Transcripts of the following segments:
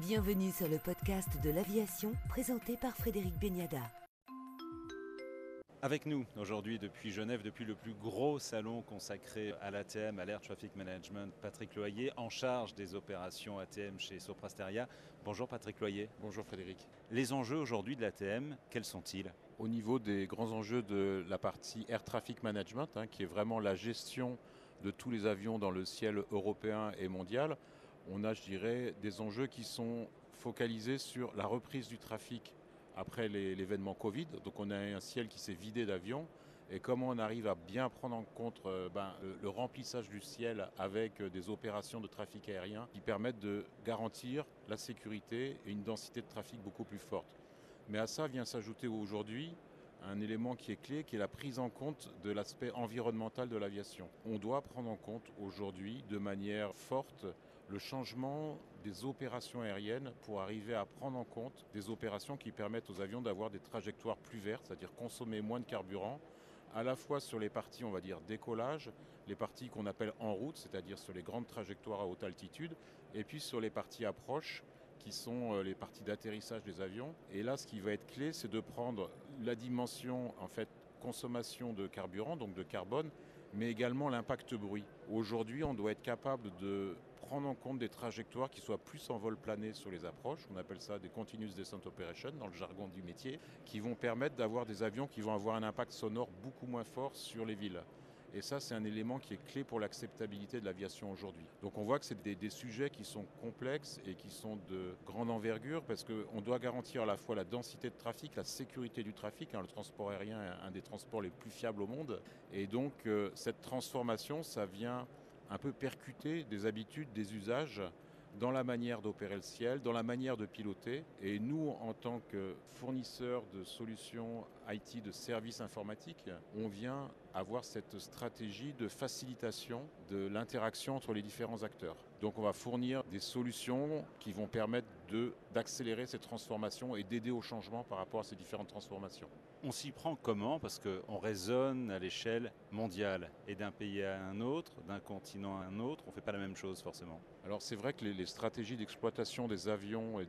Bienvenue sur le podcast de l'aviation présenté par Frédéric Beignada. Avec nous aujourd'hui depuis Genève, depuis le plus gros salon consacré à l'ATM, à l'Air Traffic Management, Patrick Loyer, en charge des opérations ATM chez Sopra Steria. Bonjour Patrick Loyer. Bonjour Frédéric. Les enjeux aujourd'hui de l'ATM, quels sont-ils ? Au niveau des grands enjeux de la partie Air Traffic Management, qui est vraiment la gestion de tous les avions dans le ciel européen et mondial, on a, je dirais, des enjeux qui sont focalisés sur la reprise du trafic après l'événement Covid. Donc on a un ciel qui s'est vidé d'avions. Et comment on arrive à bien prendre en compte le remplissage du ciel avec des opérations de trafic aérien qui permettent de garantir la sécurité et une densité de trafic beaucoup plus forte. Mais à ça vient s'ajouter aujourd'hui un élément qui est clé, qui est la prise en compte de l'aspect environnemental de l'aviation. On doit prendre en compte aujourd'hui de manière forte le changement des opérations aériennes pour arriver à prendre en compte des opérations qui permettent aux avions d'avoir des trajectoires plus vertes, c'est-à-dire consommer moins de carburant, à la fois sur les parties, on va dire, décollage, les parties qu'on appelle en route, c'est-à-dire sur les grandes trajectoires à haute altitude, et puis sur les parties approche, qui sont les parties d'atterrissage des avions. Et là, ce qui va être clé, c'est de prendre la dimension, en fait, consommation de carburant, donc de carbone, mais également l'impact bruit. Aujourd'hui, on doit être capable de prendre en compte des trajectoires qui soient plus en vol plané sur les approches, on appelle ça des continuous descent operations dans le jargon du métier, qui vont permettre d'avoir des avions qui vont avoir un impact sonore beaucoup moins fort sur les villes. Et ça, c'est un élément qui est clé pour l'acceptabilité de l'aviation aujourd'hui. Donc on voit que c'est des sujets qui sont complexes et qui sont de grande envergure parce qu'on doit garantir à la fois la densité de trafic, la sécurité du trafic. Le transport aérien est un des transports les plus fiables au monde. Et donc cette transformation, ça vient un peu percuter des habitudes, des usages dans la manière d'opérer le ciel, dans la manière de piloter. Et nous, en tant que fournisseurs de solutions IT, de services informatiques, on vient avoir cette stratégie de facilitation de l'interaction entre les différents acteurs. Donc on va fournir des solutions qui vont permettre d'accélérer ces transformations et d'aider au changement par rapport à ces différentes transformations. On s'y prend comment? Parce qu'on raisonne à l'échelle mondiale et d'un pays à un autre, d'un continent à un autre, on ne fait pas la même chose forcément. Alors c'est vrai que les stratégies d'exploitation des avions et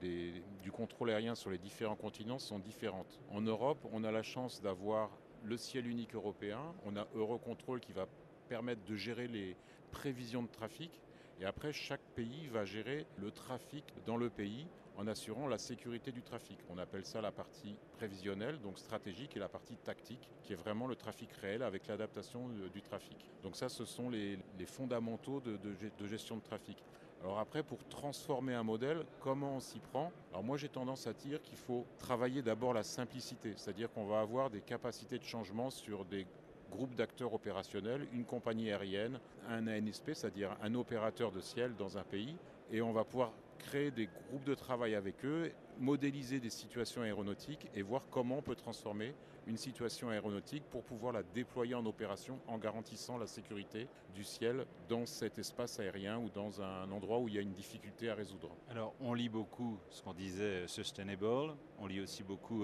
du contrôle aérien sur les différents continents sont différentes. En Europe, on a la chance d'avoir le ciel unique européen, on a Eurocontrol qui va permettre de gérer les prévisions de trafic et après chaque pays va gérer le trafic dans le pays en assurant la sécurité du trafic. On appelle ça la partie prévisionnelle, donc stratégique, et la partie tactique qui est vraiment le trafic réel avec l'adaptation du trafic. Donc ça, ce sont les fondamentaux de gestion de trafic. Alors après, pour transformer un modèle, comment on s'y prend? Alors moi, j'ai tendance à dire qu'il faut travailler d'abord la simplicité, c'est-à-dire qu'on va avoir des capacités de changement sur des groupes d'acteurs opérationnels, une compagnie aérienne, un ANSP, c'est-à-dire un opérateur de ciel dans un pays, et on va pouvoir créer des groupes de travail avec eux, modéliser des situations aéronautiques et voir comment on peut transformer une situation aéronautique pour pouvoir la déployer en opération en garantissant la sécurité du ciel dans cet espace aérien ou dans un endroit où il y a une difficulté à résoudre. Alors on lit beaucoup ce qu'on disait sustainable, on lit aussi beaucoup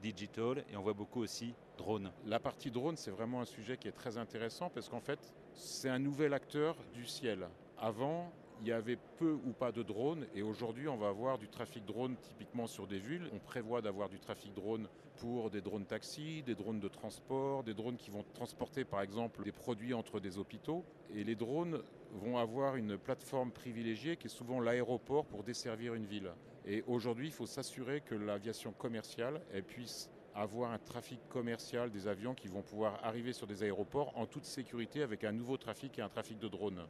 digital et on voit beaucoup aussi drone. La partie drone, c'est vraiment un sujet qui est très intéressant parce qu'en fait, c'est un nouvel acteur du ciel. Avant, il y avait peu ou pas de drones et aujourd'hui on va avoir du trafic drone typiquement sur des villes. On prévoit d'avoir du trafic drone pour des drones taxis, des drones de transport, des drones qui vont transporter par exemple des produits entre des hôpitaux. Et les drones vont avoir une plateforme privilégiée qui est souvent l'aéroport pour desservir une ville. Et aujourd'hui il faut s'assurer que l'aviation commerciale puisse avoir un trafic commercial des avions qui vont pouvoir arriver sur des aéroports en toute sécurité avec un nouveau trafic et un trafic de drones.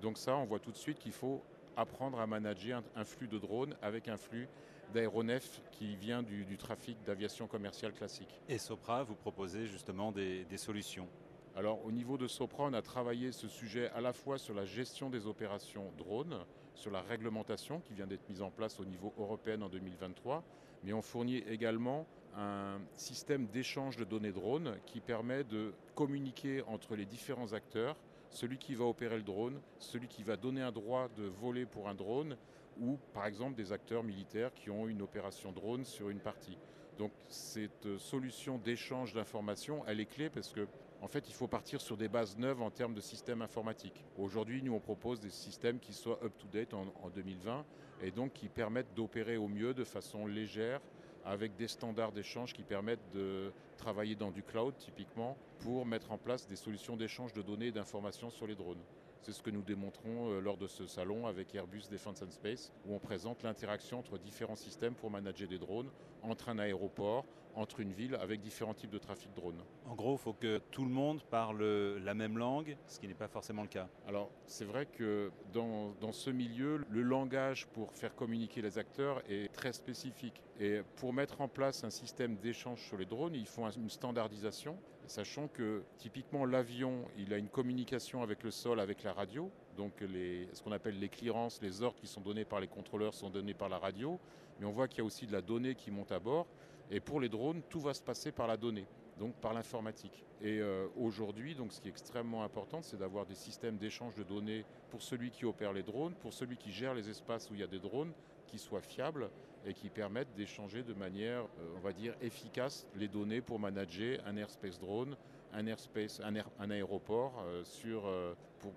Donc ça, on voit tout de suite qu'il faut apprendre à manager un flux de drones avec un flux d'aéronefs qui vient du trafic d'aviation commerciale classique. Et Sopra, vous proposez justement des solutions? Alors au niveau de Sopra, on a travaillé ce sujet à la fois sur la gestion des opérations drones, sur la réglementation qui vient d'être mise en place au niveau européen en 2023, mais on fournit également un système d'échange de données drones qui permet de communiquer entre les différents acteurs, celui qui va opérer le drone, celui qui va donner un droit de voler pour un drone ou par exemple des acteurs militaires qui ont une opération drone sur une partie. Donc cette solution d'échange d'informations, elle est clé parce que En fait, il faut partir sur des bases neuves en termes de systèmes informatiques. Aujourd'hui, nous, on propose des systèmes qui soient up-to-date en 2020 et donc qui permettent d'opérer au mieux de façon légère avec des standards d'échange qui permettent de travailler dans du cloud, typiquement, pour mettre en place des solutions d'échange de données et d'informations sur les drones. C'est ce que nous démontrons lors de ce salon avec Airbus Defense and Space, où on présente l'interaction entre différents systèmes pour manager des drones, entre un aéroport, entre une ville, avec différents types de trafic drones. En gros, il faut que tout le monde parle la même langue, ce qui n'est pas forcément le cas. Alors, c'est vrai que dans ce milieu, le langage pour faire communiquer les acteurs est très spécifique. Et pour mettre en place un système d'échange sur les drones, il faut une standardisation, sachant que typiquement l'avion, il a une communication avec le sol, avec la radio, donc ce qu'on appelle les clearances, les ordres qui sont donnés par les contrôleurs sont donnés par la radio, mais on voit qu'il y a aussi de la donnée qui monte à bord, et pour les drones, tout va se passer par la donnée, donc par l'informatique. Et aujourd'hui, donc, ce qui est extrêmement important, c'est d'avoir des systèmes d'échange de données pour celui qui opère les drones, pour celui qui gère les espaces où il y a des drones, qui soient fiables et qui permettent d'échanger de manière, on va dire, efficace les données pour manager un airspace drone, un aéroport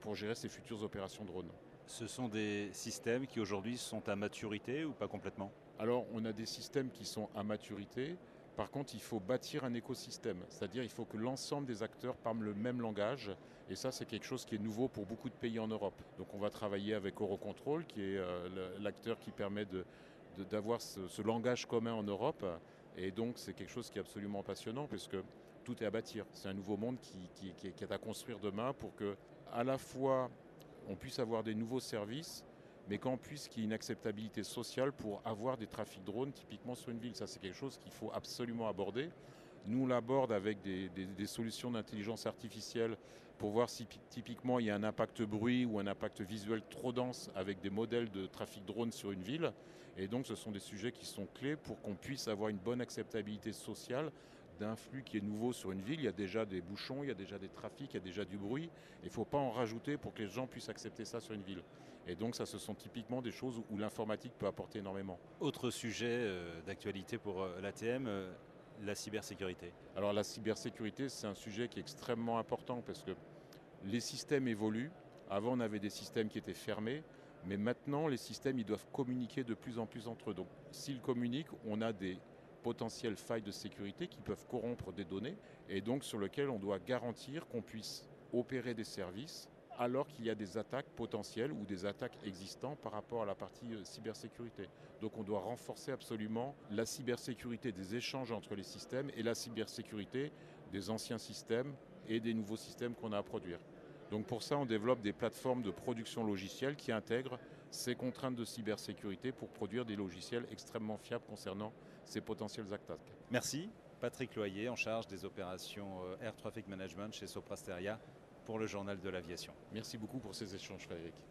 pour gérer ses futures opérations drones. Ce sont des systèmes qui aujourd'hui sont à maturité ou pas complètement? Alors, on a des systèmes qui sont à maturité. Par contre, il faut bâtir un écosystème, c'est-à-dire il faut que l'ensemble des acteurs parlent le même langage, et ça c'est quelque chose qui est nouveau pour beaucoup de pays en Europe. Donc on va travailler avec Eurocontrol, qui est l'acteur qui permet d'avoir ce langage commun en Europe, et donc c'est quelque chose qui est absolument passionnant, puisque tout est à bâtir. C'est un nouveau monde qui est à construire demain pour que, à la fois, on puisse avoir des nouveaux services, mais qu'on puisse qu'il y ait une acceptabilité sociale pour avoir des trafics drones typiquement sur une ville. Ça, c'est quelque chose qu'il faut absolument aborder. Nous, on l'aborde avec des solutions d'intelligence artificielle pour voir si typiquement il y a un impact bruit ou un impact visuel trop dense avec des modèles de trafic drone sur une ville. Et donc, ce sont des sujets qui sont clés pour qu'on puisse avoir une bonne acceptabilité sociale d'un flux qui est nouveau sur une ville. Il y a déjà des bouchons, il y a déjà des trafics, il y a déjà du bruit. Il ne faut pas en rajouter pour que les gens puissent accepter ça sur une ville. Et donc ça, ce sont typiquement des choses où l'informatique peut apporter énormément. Autre sujet d'actualité pour l'ATM, la cybersécurité. Alors la cybersécurité, c'est un sujet qui est extrêmement important parce que les systèmes évoluent. Avant, on avait des systèmes qui étaient fermés. Mais maintenant, les systèmes, ils doivent communiquer de plus en plus entre eux. Donc s'ils communiquent, on a des potentielles failles de sécurité qui peuvent corrompre des données et donc sur lesquelles on doit garantir qu'on puisse opérer des services alors qu'il y a des attaques potentielles ou des attaques existantes par rapport à la partie cybersécurité. Donc on doit renforcer absolument la cybersécurité des échanges entre les systèmes et la cybersécurité des anciens systèmes et des nouveaux systèmes qu'on a à produire. Donc pour ça, on développe des plateformes de production logicielle qui intègrent ces contraintes de cybersécurité pour produire des logiciels extrêmement fiables concernant ces potentielles attaques. Merci Patrick Loyer, en charge des opérations Air Traffic Management chez Sopra Steria pour le Journal de l'Aviation. Merci beaucoup pour ces échanges, Frédéric.